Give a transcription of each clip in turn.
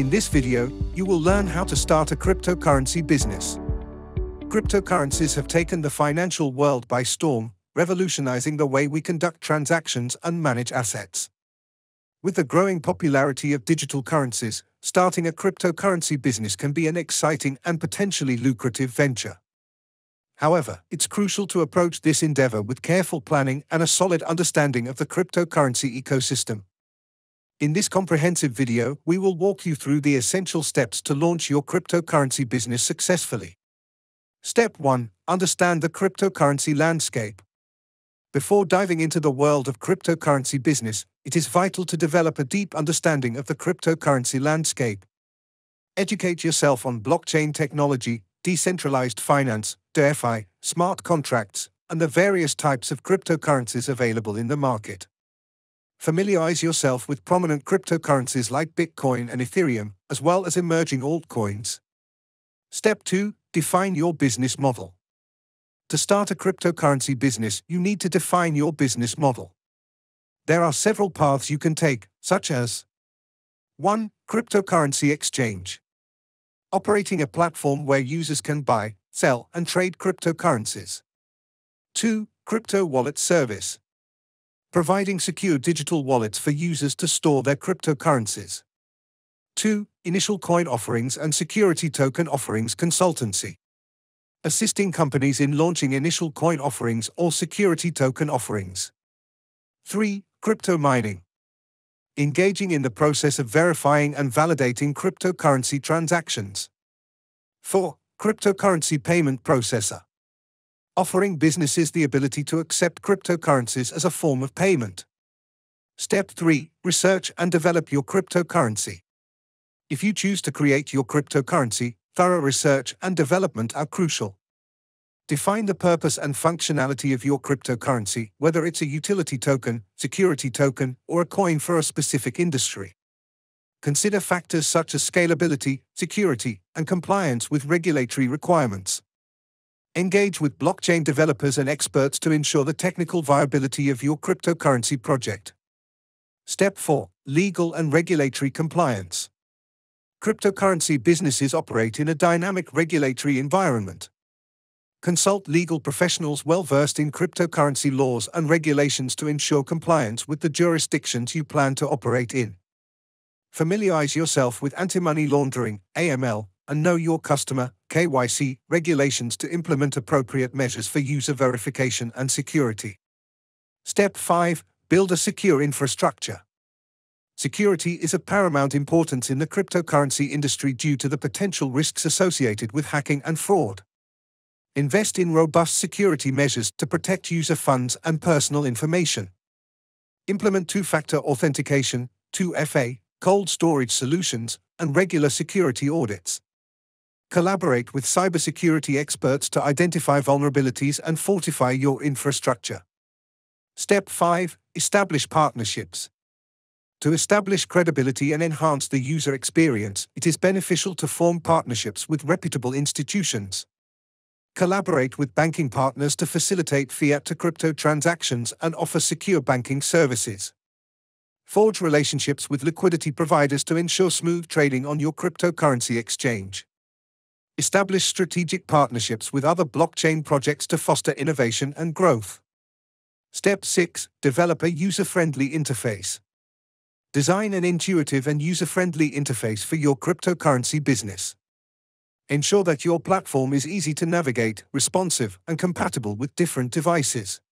In this video, you will learn how to start a cryptocurrency business. Cryptocurrencies have taken the financial world by storm, revolutionizing the way we conduct transactions and manage assets. With the growing popularity of digital currencies, starting a cryptocurrency business can be an exciting and potentially lucrative venture. However, it's crucial to approach this endeavor with careful planning and a solid understanding of the cryptocurrency ecosystem. In this comprehensive video, we will walk you through the essential steps to launch your cryptocurrency business successfully. Step 1. Understand the cryptocurrency landscape. Before diving into the world of cryptocurrency business, it is vital to develop a deep understanding of the cryptocurrency landscape. Educate yourself on blockchain technology, decentralized finance, DeFi, smart contracts, and the various types of cryptocurrencies available in the market. Familiarize yourself with prominent cryptocurrencies like Bitcoin and Ethereum, as well as emerging altcoins. Step 2. Define your business model. To start a cryptocurrency business, you need to define your business model. There are several paths you can take, such as 1. Cryptocurrency exchange. Operating a platform where users can buy, sell, and trade cryptocurrencies. 2. Crypto wallet service. Providing secure digital wallets for users to store their cryptocurrencies. 2. Initial coin offerings and security token offerings consultancy. Assisting companies in launching initial coin offerings or security token offerings. 3. Crypto mining. Engaging in the process of verifying and validating cryptocurrency transactions. 4. Cryptocurrency payment processor. Offering businesses the ability to accept cryptocurrencies as a form of payment. Step 3. Research and develop your cryptocurrency. If you choose to create your cryptocurrency, thorough research and development are crucial. Define the purpose and functionality of your cryptocurrency, whether it's a utility token, security token, or a coin for a specific industry. Consider factors such as scalability, security, and compliance with regulatory requirements. Engage with blockchain developers and experts to ensure the technical viability of your cryptocurrency project. Step 4. Legal and regulatory compliance. Cryptocurrency businesses operate in a dynamic regulatory environment. Consult legal professionals well-versed in cryptocurrency laws and regulations to ensure compliance with the jurisdictions you plan to operate in. Familiarize yourself with anti-money laundering, AML, and know your customer, KYC, regulations to implement appropriate measures for user verification and security. Step 5. Build a secure infrastructure. Security is of paramount importance in the cryptocurrency industry due to the potential risks associated with hacking and fraud. Invest in robust security measures to protect user funds and personal information. Implement two-factor authentication, 2FA, cold storage solutions, and regular security audits. Collaborate with cybersecurity experts to identify vulnerabilities and fortify your infrastructure. Step 5. Establish partnerships. To establish credibility and enhance the user experience, it is beneficial to form partnerships with reputable institutions. Collaborate with banking partners to facilitate fiat-to-crypto transactions and offer secure banking services. Forge relationships with liquidity providers to ensure smooth trading on your cryptocurrency exchange. Establish strategic partnerships with other blockchain projects to foster innovation and growth. Step 6. Develop a user-friendly interface. Design an intuitive and user-friendly interface for your cryptocurrency business. Ensure that your platform is easy to navigate, responsive, and compatible with different devices.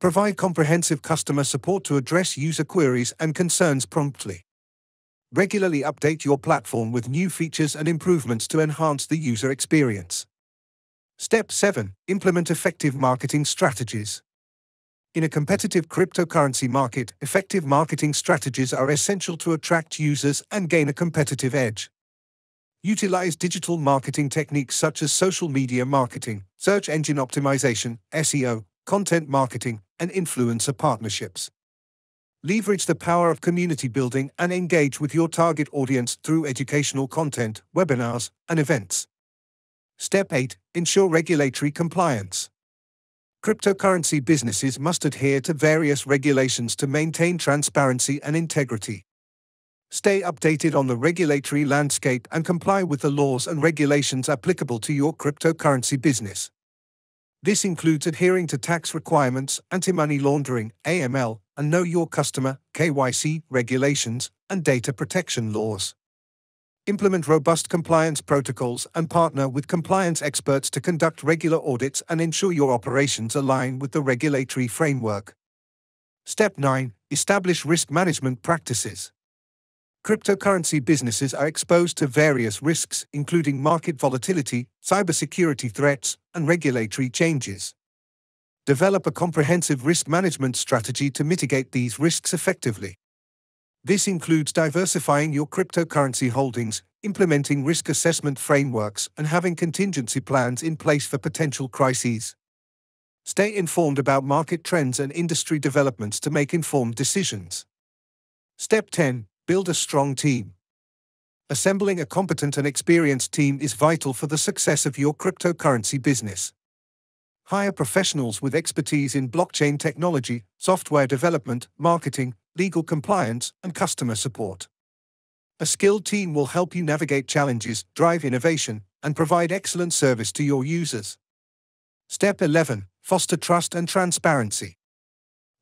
Provide comprehensive customer support to address user queries and concerns promptly. Regularly update your platform with new features and improvements to enhance the user experience. Step 7. Implement effective marketing strategies. In a competitive cryptocurrency market, effective marketing strategies are essential to attract users and gain a competitive edge. Utilize digital marketing techniques such as social media marketing, search engine optimization, SEO, content marketing, and influencer partnerships. Leverage the power of community building and engage with your target audience through educational content, webinars, and events. Step 8. Ensure regulatory compliance. Cryptocurrency businesses must adhere to various regulations to maintain transparency and integrity. Stay updated on the regulatory landscape and comply with the laws and regulations applicable to your cryptocurrency business. This includes adhering to tax requirements, anti-money laundering, AML, and know your customer, KYC, regulations, and data protection laws. Implement robust compliance protocols and partner with compliance experts to conduct regular audits and ensure your operations align with the regulatory framework. Step 9. Establish risk management practices. Cryptocurrency businesses are exposed to various risks, including market volatility, cybersecurity threats, and regulatory changes. Develop a comprehensive risk management strategy to mitigate these risks effectively. This includes diversifying your cryptocurrency holdings, implementing risk assessment frameworks, and having contingency plans in place for potential crises. Stay informed about market trends and industry developments to make informed decisions. Step 10. Build a strong team. Assembling a competent and experienced team is vital for the success of your cryptocurrency business. Hire professionals with expertise in blockchain technology, software development, marketing, legal compliance, and customer support. A skilled team will help you navigate challenges, drive innovation, and provide excellent service to your users. Step 11. Foster trust and transparency.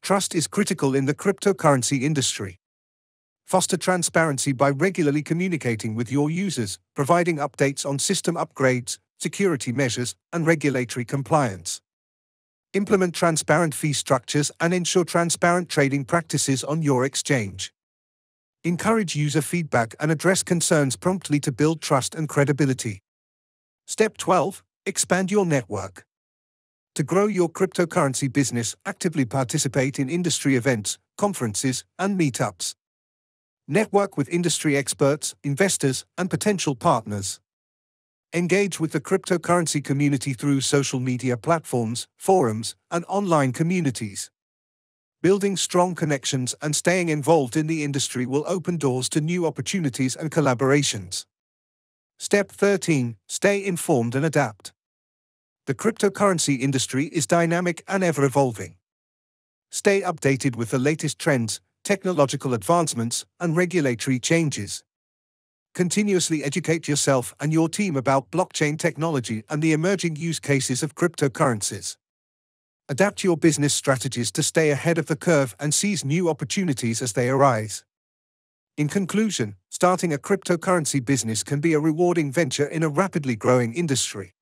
Trust is critical in the cryptocurrency industry. Foster transparency by regularly communicating with your users, providing updates on system upgrades, security measures, and regulatory compliance. Implement transparent fee structures and ensure transparent trading practices on your exchange. Encourage user feedback and address concerns promptly to build trust and credibility. Step 12. Expand your network. To grow your cryptocurrency business, actively participate in industry events, conferences, and meetups. Network with industry experts, investors, and potential partners. Engage with the cryptocurrency community through social media platforms, forums, and online communities. Building strong connections and staying involved in the industry will open doors to new opportunities and collaborations. Step 13. Stay informed and adapt. The cryptocurrency industry is dynamic and ever-evolving. Stay updated with the latest trends, technological advancements, and regulatory changes. Continuously educate yourself and your team about blockchain technology and the emerging use cases of cryptocurrencies. Adapt your business strategies to stay ahead of the curve and seize new opportunities as they arise. In conclusion, starting a cryptocurrency business can be a rewarding venture in a rapidly growing industry.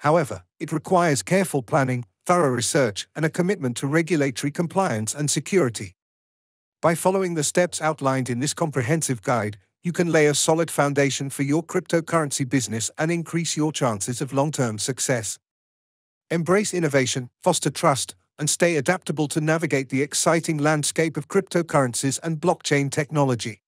However, it requires careful planning, thorough research, and a commitment to regulatory compliance and security. By following the steps outlined in this comprehensive guide, you can lay a solid foundation for your cryptocurrency business and increase your chances of long-term success. Embrace innovation, foster trust, and stay adaptable to navigate the exciting landscape of cryptocurrencies and blockchain technology.